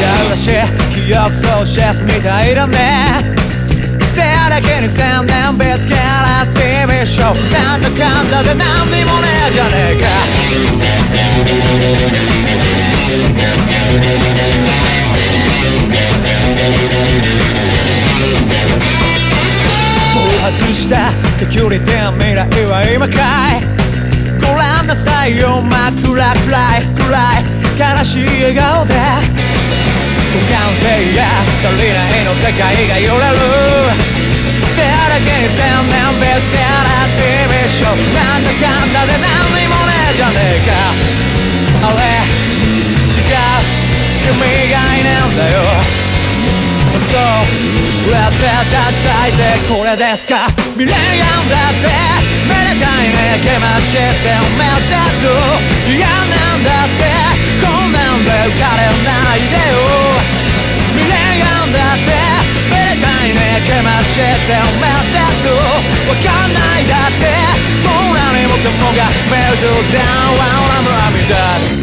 ちゃうらしい記憶喪失みたいだね。せやだけに千年ぶつからTVショーなんだかんだでなんにもねえじゃねえか。暴発したセキュリティ未来は今かい。ご覧なさいよ真っ暗暗い悲しい笑顔で不完成や足りないの世界が揺れる。せやだけに千年ぶつからTVショーなんだかんだで何にもねえじゃねえか。あれ違う君がいねえんだよ。そうやって立ちたいってこれですか。未練やんだってめでたいねけましてめでたく嫌なんだってこんなんで浮かれないでよ。けまして埋めたとわかんないだってもう何もかもがメルトダウンはもう網だ。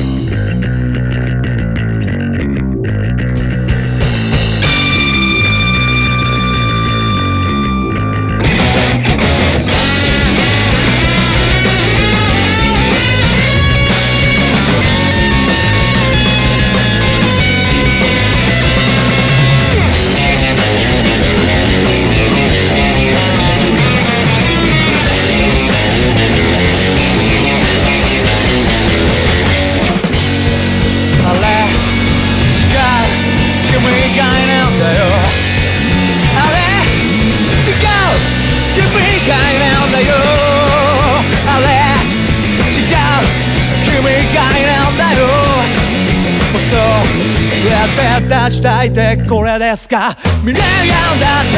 立ちたいってこれですか。未練やんだって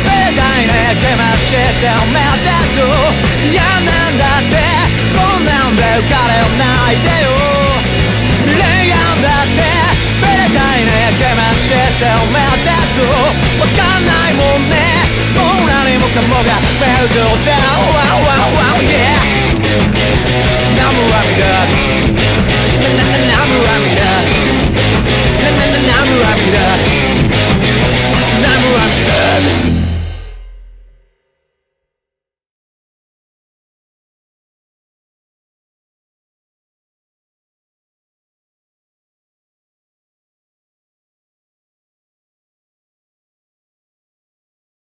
めでたいねけましておめでとう嫌なんだってこんなんで浮かれないでよ。未練やんだってめでたいねけましておめでとうわかんないもんねもう何もかもがメルトダウンワンワンワンイェーナムアミダ